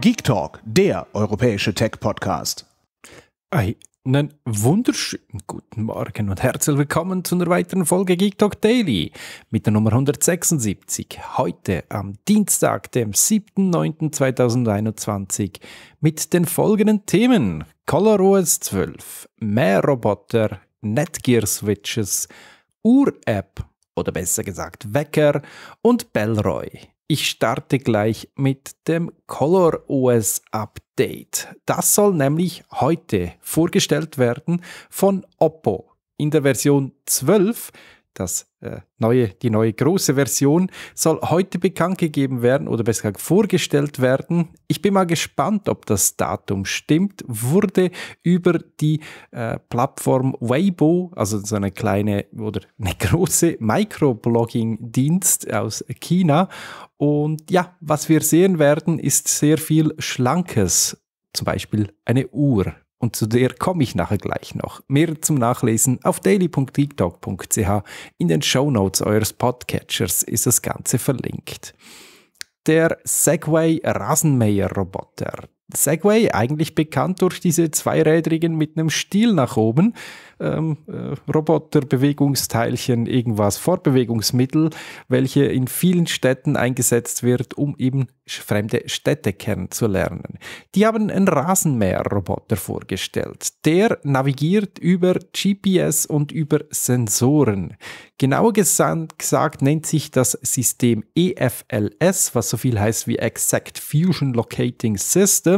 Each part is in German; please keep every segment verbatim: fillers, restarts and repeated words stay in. GeekTalk, der europäische Tech-Podcast. Einen wunderschönen guten Morgen und herzlich willkommen zu einer weiteren Folge GeekTalk Daily mit der Nummer hundertsechsundsiebzig. Heute am Dienstag, dem siebten neunten zweitausendeinundzwanzig mit den folgenden Themen: ColorOS zwölf, mehr Roboter, Netgear-Switches, Uhr-App oder besser gesagt Wecker und Bellroy. Ich starte gleich mit dem ColorOS Update. Das soll nämlich heute vorgestellt werden von Oppo in der Version zwölf. Das äh, neue, die neue große Version soll heute bekannt gegeben werden oder besser gesagt vorgestellt werden. Ich bin mal gespannt, ob das Datum stimmt. Wurde über die äh, Plattform Weibo, also so eine kleine oder eine große Microblogging-Dienst aus China. Und ja, was wir sehen werden, ist sehr viel Schlankes, zum Beispiel eine Uhr. Und zu der komme ich nachher gleich noch. Mehr zum Nachlesen auf daily punkt geektalk punkt c h. In den Shownotes eures Podcatchers ist das Ganze verlinkt. Der Segway Rasenmäher-Roboter. Segway, eigentlich bekannt durch diese zweirädrigen mit einem Stiel nach oben. Ähm, äh, Roboter, Bewegungsteilchen, irgendwas, Fortbewegungsmittel, welche in vielen Städten eingesetzt wird, um eben fremde Städte kennenzulernen. Die haben einen Rasenmäher-Roboter vorgestellt. Der navigiert über G P S und über Sensoren. Genauer gesagt nennt sich das System E F L S, was so viel heißt wie Exact Fusion Locating System,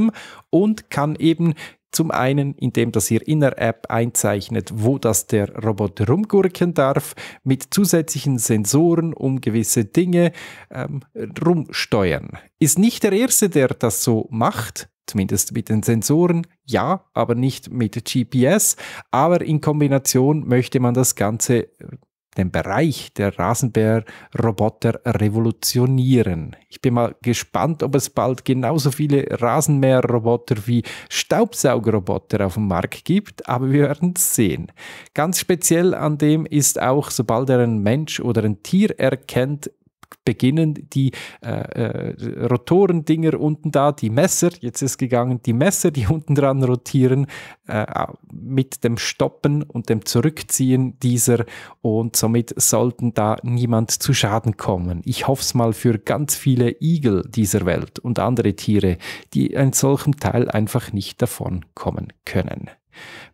und kann eben zum einen, indem das ihr in der App einzeichnet, wo das der Roboter rumgurken darf, mit zusätzlichen Sensoren um gewisse Dinge ähm, rumsteuern. Ist nicht der Erste, der das so macht, zumindest mit den Sensoren, ja, aber nicht mit G P S. Aber in Kombination möchte man das Ganze, den Bereich der Rasenmäher-Roboter, revolutionieren. Ich bin mal gespannt, ob es bald genauso viele Rasenmäher-Roboter wie Staubsaugerroboter auf dem Markt gibt, aber wir werden es sehen. Ganz speziell an dem ist auch, sobald er einen Mensch oder ein Tier erkennt, beginnen die äh, äh, Rotorendinger unten da, die Messer, jetzt ist gegangen, die Messer, die unten dran rotieren, äh, mit dem Stoppen und dem Zurückziehen dieser, und somit sollten da niemand zu Schaden kommen. Ich hoffe es mal für ganz viele Igel dieser Welt und andere Tiere, die an solchem Teil einfach nicht davon kommen können.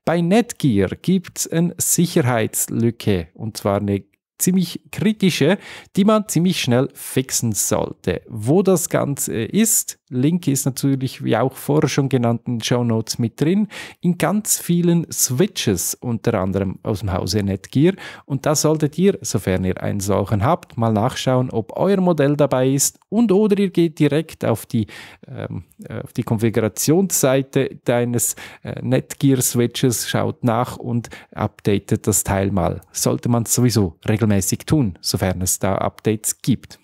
Bei Netgear gibt es eine Sicherheitslücke, und zwar eine ziemlich kritische, die man ziemlich schnell fixen sollte. Wo das Ganze ist, Link ist natürlich, wie auch vorher schon genannt, in den Shownotes mit drin, in ganz vielen Switches, unter anderem aus dem Hause Netgear. Und da solltet ihr, sofern ihr einen solchen habt, mal nachschauen, ob euer Modell dabei ist, und oder ihr geht direkt auf die, ähm, auf die Konfigurationsseite deines äh, Netgear-Switches, schaut nach und updatet das Teil mal. Sollte man es sowieso regelmäßig tun, sofern es da Updates gibt.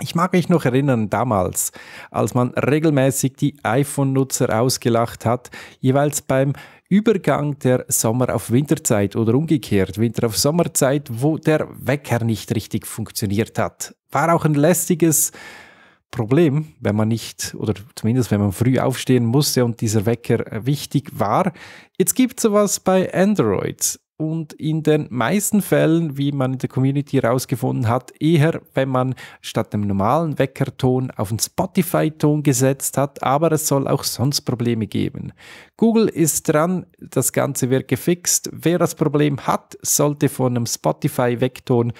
Ich mag mich noch erinnern, damals, als man regelmäßig die iPhone-Nutzer ausgelacht hat, jeweils beim Übergang der Sommer- auf Winterzeit oder umgekehrt, Winter- auf Sommerzeit, wo der Wecker nicht richtig funktioniert hat. War auch ein lästiges Problem, wenn man nicht, oder zumindest wenn man früh aufstehen musste und dieser Wecker wichtig war. Jetzt gibt es sowas bei Android. Und in den meisten Fällen, wie man in der Community herausgefunden hat, eher, wenn man statt dem normalen Weckerton auf den Spotify-Ton gesetzt hat, aber es soll auch sonst Probleme geben. Google ist dran, das Ganze wird gefixt. Wer das Problem hat, sollte von einem Spotify-Weckton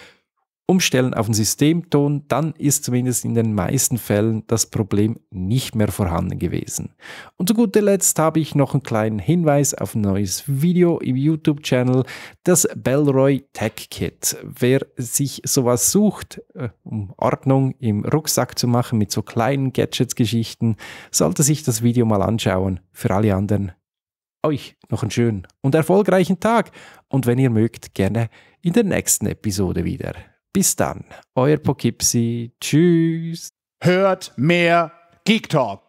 umstellen auf den Systemton, dann ist zumindest in den meisten Fällen das Problem nicht mehr vorhanden gewesen. Und zu guter Letzt habe ich noch einen kleinen Hinweis auf ein neues Video im YouTube-Channel, das Bellroy Tech Kit. Wer sich sowas sucht, äh, um Ordnung im Rucksack zu machen mit so kleinen Gadgets-Geschichten, sollte sich das Video mal anschauen. Für alle anderen, euch noch einen schönen und erfolgreichen Tag, und wenn ihr mögt, gerne in der nächsten Episode wieder. Bis dann, euer Pokipsi. Tschüss. Hört mehr Geek Talk.